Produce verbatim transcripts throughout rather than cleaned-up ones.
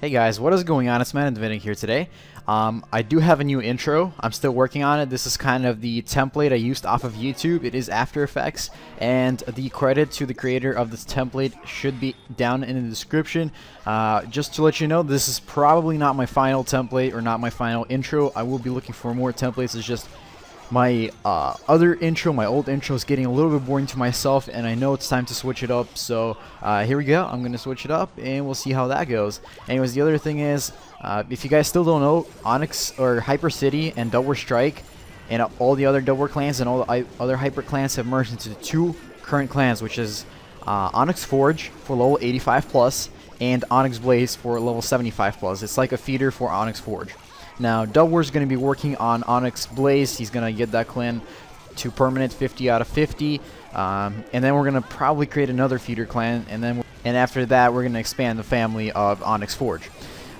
Hey guys, what is going on? It's MaddenDvinik here today. Um, I do have a new intro. I'm still working on it. This is kind of the template I used off of YouTube. It is After Effects, and the credit to the creator of this template should be down in the description. Uh, just to let you know, this is probably not my final template or not my final intro. I will be looking for more templates. It's just my uh, other intro, my old intro, is getting a little bit boring to myself, and I know it's time to switch it up, so uh, here we go. I'm going to switch it up, and we'll see how that goes. Anyways, the other thing is, uh, if you guys still don't know, Onyx, or Hyper City, and DubWar Strike, and uh, all the other DubWar clans, and all the other Hyper clans have merged into two current clans, which is uh, Onyx Forge for level eighty-five plus, and Onyx Blaze for level seventy-five plus. It's like a feeder for Onyx Forge. Now, DubWar is going to be working on Onyx Blaze. He's going to get that clan to permanent fifty out of fifty. Um, and then we're going to probably create another feeder clan. And then, and after that, we're going to expand the family of Onyx Forge.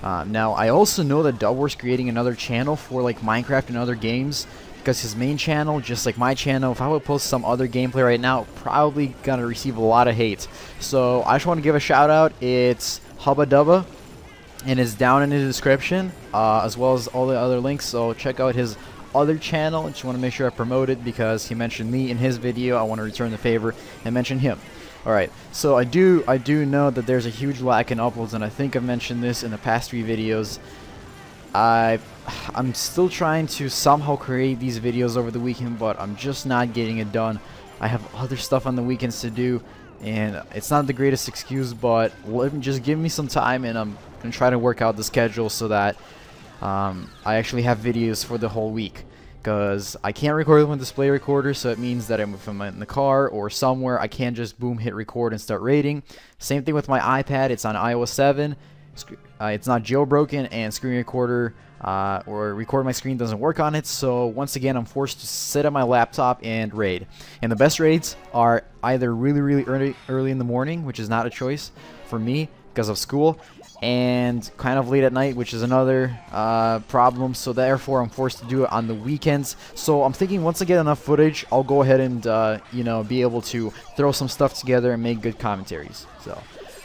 Uh, now, I also know that DubWar is creating another channel for like Minecraft and other games. Because his main channel, just like my channel, if I would post some other gameplay right now, probably going to receive a lot of hate. So, I just want to give a shout out. It's HubaDuba. And it's down in the description, uh, as well as all the other links, so check out his other channel. I just want to make sure I promote it because he mentioned me in his video. I want to return the favor and mention him. Alright, so I do I do know that there's a huge lack in uploads, and I think I've mentioned this in the past three videos. I, I'm still trying to somehow create these videos over the weekend, but I'm just not getting it done. I have other stuff on the weekends to do, and it's not the greatest excuse, but let me, just give me some time, and I'm going to try to work out the schedule so that um, I actually have videos for the whole week, because I can't record with a display recorder, so it means that if I'm in the car or somewhere, I can't just boom, hit record and start raiding. Same thing with my iPad. It's on iOS seven. Uh, it's not jailbroken, and screen recorder uh, or record my screen doesn't work on it, so once again I'm forced to sit at my laptop and raid. And the best raids are either really really early, early in the morning, which is not a choice for me because of school, and kind of late at night, which is another uh, problem, so therefore I'm forced to do it on the weekends. So I'm thinking once I get enough footage, I'll go ahead and uh, you know, be able to throw some stuff together and make good commentaries. So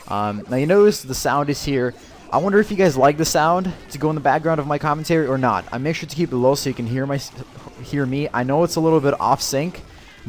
Um, now you notice the sound is here. I wonder if you guys like the sound to go in the background of my commentary or not. I make sure to keep it low so you can hear my hear me. I know it's a little bit off sync,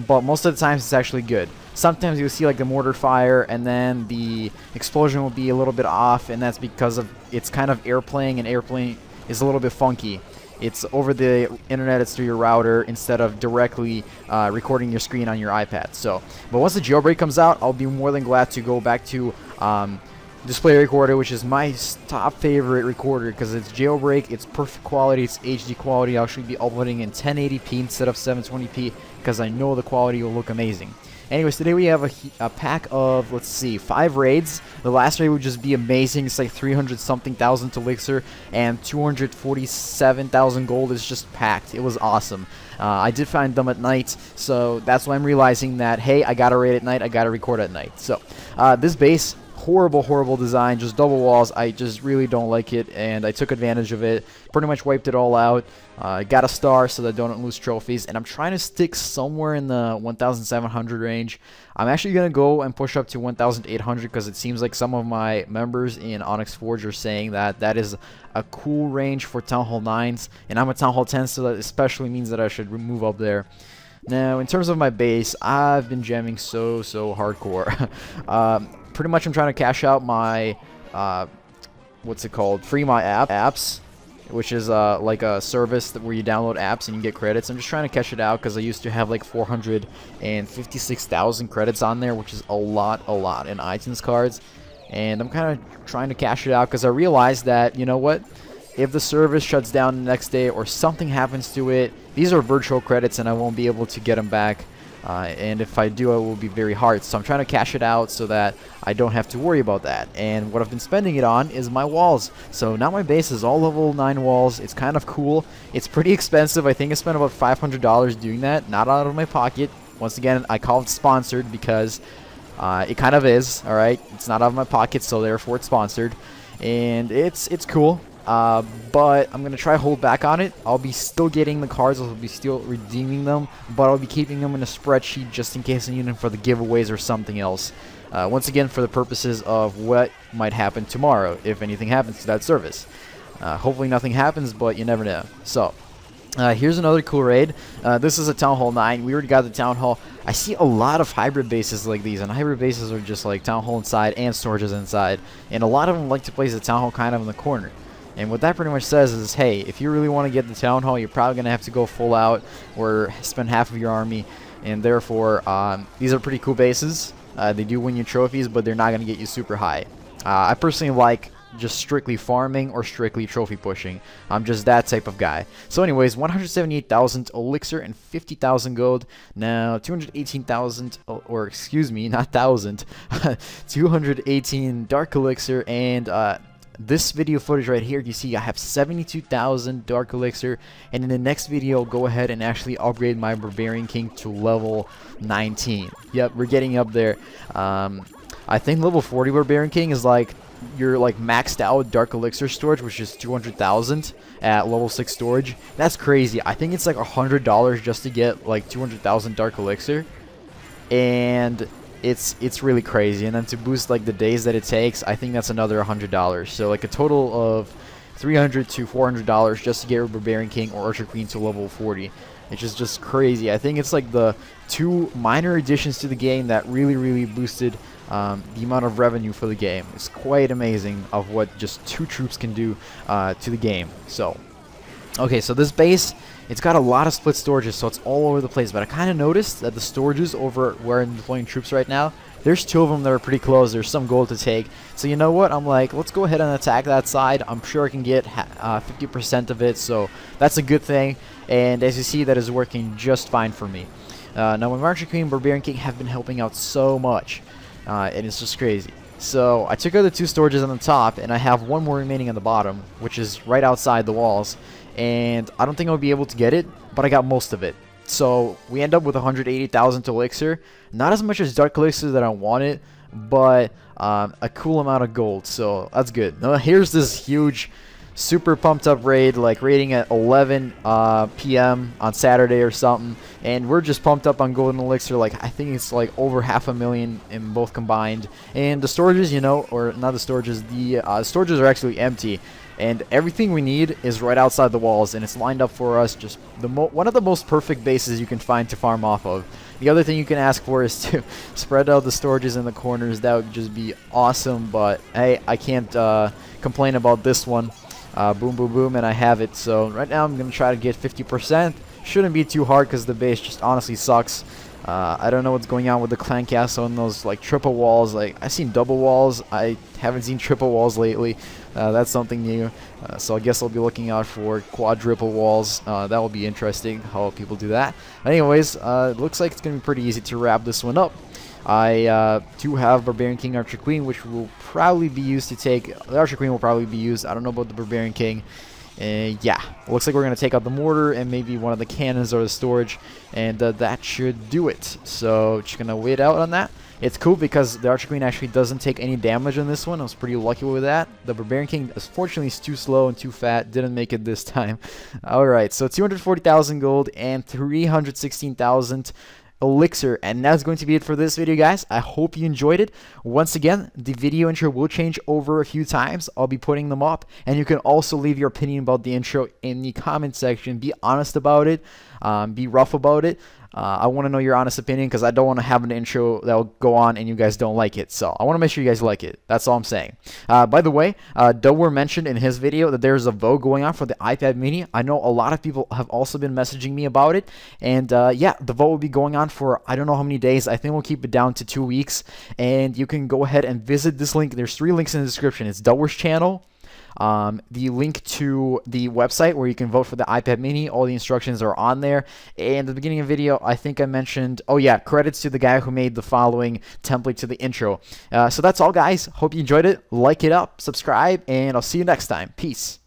but most of the times it's actually good. Sometimes you'll see like the mortar fire and then the explosion will be a little bit off, and that's because of it's kind of airplaying, and airplaying is a little bit funky. It's over the internet, it's through your router, instead of directly uh, recording your screen on your iPad. So, but once the jailbreak comes out, I'll be more than glad to go back to um, Display Recorder, which is my top favorite recorder, because it's jailbreak, it's perfect quality, it's H D quality. I'll actually be uploading in ten eighty p instead of seven twenty p, because I know the quality will look amazing. Anyways, today we have a, a pack of, let's see, five raids. The last raid would just be amazing. It's like three hundred something thousand to Elixir and two hundred forty-seven thousand gold. Is just packed. It was awesome. Uh, I did find them at night, so that's why I'm realizing that, hey, I gotta raid at night, I gotta record at night. So, uh, this base, horrible, horrible design, just double walls. I just really don't like it, and I took advantage of it. Pretty much wiped it all out. I uh, got a star so that I don't lose trophies, and I'm trying to stick somewhere in the one thousand seven hundred range. I'm actually going to go and push up to one thousand eight hundred, because it seems like some of my members in Onyx Forge are saying that that is a cool range for Town Hall nines, and I'm a Town Hall ten, so that especially means that I should move up there. Now, in terms of my base, I've been jamming so, so hardcore. um, Pretty much I'm trying to cash out my, uh, what's it called, Free My App, apps, which is uh, like a service that where you download apps and you get credits. I'm just trying to cash it out because I used to have like four hundred fifty-six thousand credits on there, which is a lot, a lot in iTunes cards. And I'm kind of trying to cash it out because I realized that, you know what, if the service shuts down the next day or something happens to it, these are virtual credits and I won't be able to get them back. Uh, and if I do, it will be very hard. So I'm trying to cash it out so that I don't have to worry about that. And what I've been spending it on is my walls. So now my base is all level nine walls. It's kind of cool. It's pretty expensive. I think I spent about five hundred dollars doing that. Not out of my pocket. Once again, I call it sponsored because uh, it kind of is. All right? It's not out of my pocket, so therefore it's sponsored. And it's it's cool. Uh, but I'm going to try hold back on it. I'll be still getting the cards. I'll be still redeeming them. But I'll be keeping them in a spreadsheet just in case I need them for the giveaways or something else. Uh, once again, for the purposes of what might happen tomorrow, if anything happens to that service. Uh, hopefully nothing happens, but you never know. So, uh, here's another cool raid. Uh, this is a Town Hall nine. We already got the Town Hall. I see a lot of hybrid bases like these, and hybrid bases are just like Town Hall inside and storages inside. And a lot of them like to place the Town Hall kind of in the corner. And what that pretty much says is, hey, if you really want to get the Town Hall, you're probably going to have to go full out or spend half of your army. And therefore, um, these are pretty cool bases. Uh, they do win you trophies, but they're not going to get you super high. Uh, I personally like just strictly farming or strictly trophy pushing. I'm just that type of guy. So anyways, one hundred seventy-eight thousand elixir and fifty thousand gold. Now, two hundred eighteen thousand, or excuse me, not one thousand, two hundred eighteen dark elixir and... Uh, this video footage right here, you see I have seventy-two thousand dark elixir, and in the next video I'll go ahead and actually upgrade my Barbarian King to level nineteen. Yep, we're getting up there. um I think level forty Barbarian King is like you're like maxed out dark elixir storage, which is two hundred thousand at level six storage. That's crazy. I think it's like a hundred dollars just to get like two hundred thousand dark elixir, and It's it's really crazy. And then to boost like the days that it takes, I think that's another one hundred dollars. So like a total of three hundred to four hundred dollars just to get a Barbarian King or Archer Queen to level forty. Which is just crazy. I think it's like the two minor additions to the game that really, really boosted um, the amount of revenue for the game. It's quite amazing of what just two troops can do uh, to the game. So, okay, so this base... It's got a lot of split storages, so it's all over the place, but I kind of noticed that the storages over where I'm deploying troops right now, there's two of them that are pretty close. There's some gold to take. So you know what? I'm like, let's go ahead and attack that side. I'm sure I can get uh, fifty percent of it, so that's a good thing. And as you see, that is working just fine for me. Uh, now, my Archer Queen and Barbarian King have been helping out so much, uh, and it's just crazy. So I took out the two storages on the top, and I have one more remaining on the bottom, which is right outside the walls. And I don't think I'll be able to get it, but I got most of it. So we end up with one hundred eighty thousand elixir. Not as much as dark elixir that I wanted, but um, a cool amount of gold. So that's good. Now here's this huge, super pumped up raid, like raiding at eleven uh, p m on Saturday or something. And we're just pumped up on gold and elixir. Like I think it's like over half a million in both combined. And the storages, you know, or not the storages, the uh, storages are actually empty. And everything we need is right outside the walls, and it's lined up for us. Just the mo one of the most perfect bases you can find to farm off of. The other thing you can ask for is to spread out the storages in the corners. That would just be awesome, but hey, I can't uh, complain about this one. Uh, boom, boom, boom, and I have it. So right now I'm going to try to get fifty percent. Shouldn't be too hard because the base just honestly sucks. Uh, I don't know what's going on with the Clan Castle and those like triple walls. Like I've seen double walls. I haven't seen triple walls lately. Uh, that's something new. Uh, so I guess I'll be looking out for quadruple walls. Uh, that will be interesting how people do that. Anyways, uh, it looks like it's going to be pretty easy to wrap this one up. I uh, do have Barbarian King, Archer Queen, which will probably be used to take. The Archer Queen will probably be used. I don't know about the Barbarian King. Uh, yeah, looks like we're going to take out the mortar and maybe one of the cannons or the storage, and uh, that should do it. So just going to wait out on that. It's cool because the Archer Queen actually doesn't take any damage on this one. I was pretty lucky with that. The Barbarian King, unfortunately, is too slow and too fat. Didn't make it this time. All right, so two hundred forty thousand gold and three hundred sixteen thousand elixir, and that's going to be it for this video, guys. I hope you enjoyed it. Once again, the video intro will change over a few times. I'll be putting them up, and you can also leave your opinion about the intro in the comment section. Be honest about it, um, be rough about it. uh, I want to know your honest opinion, because I don't want to have an intro that will go on and you guys don't like it. So I want to make sure you guys like it. That's all I'm saying. Uh, by the way, uh, DubWar mentioned in his video that there's a vote going on for the iPad Mini. I know a lot of people have also been messaging me about it, and uh, yeah, the vote will be going on for I don't know how many days. I think we'll keep it down to two weeks, and you can go ahead and visit this link. There's three links in the description. It's DubWar's channel, um, the link to the website where you can vote for the iPad Mini. All the instructions are on there. And at the beginning of the video, I think I mentioned, oh yeah, credits to the guy who made the following template to the intro. Uh, so that's all, guys. Hope you enjoyed it. Like it up, subscribe, and I'll see you next time. Peace.